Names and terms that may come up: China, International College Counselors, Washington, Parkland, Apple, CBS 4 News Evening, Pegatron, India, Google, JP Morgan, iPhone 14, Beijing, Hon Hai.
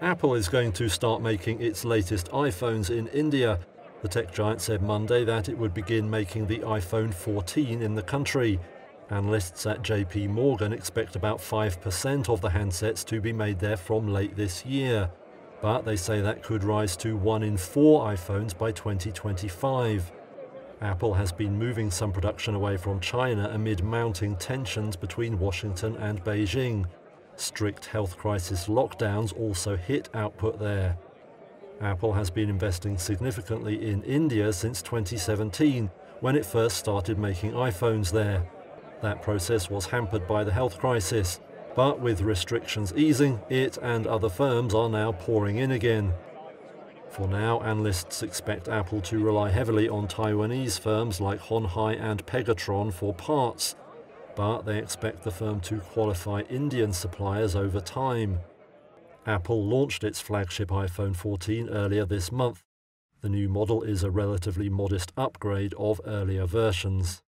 Apple is going to start making its latest iPhones in India. The tech giant said Monday that it would begin making the iPhone 14 in the country. Analysts at JP Morgan expect about 5% of the handsets to be made there from late this year. But they say that could rise to 1 in 4 iPhones by 2025. Apple has been moving some production away from China amid mounting tensions between Washington and Beijing. Strict health crisis lockdowns also hit output there. Apple has been investing significantly in India since 2017, when it first started making iPhones there. That process was hampered by the health crisis, but with restrictions easing, it and other firms are now pouring in again. For now, analysts expect Apple to rely heavily on Taiwanese firms like Hon Hai and Pegatron for parts, but they expect the firm to qualify Indian suppliers over time. Apple launched its flagship iPhone 14 earlier this month. The new model is a relatively modest upgrade of earlier versions.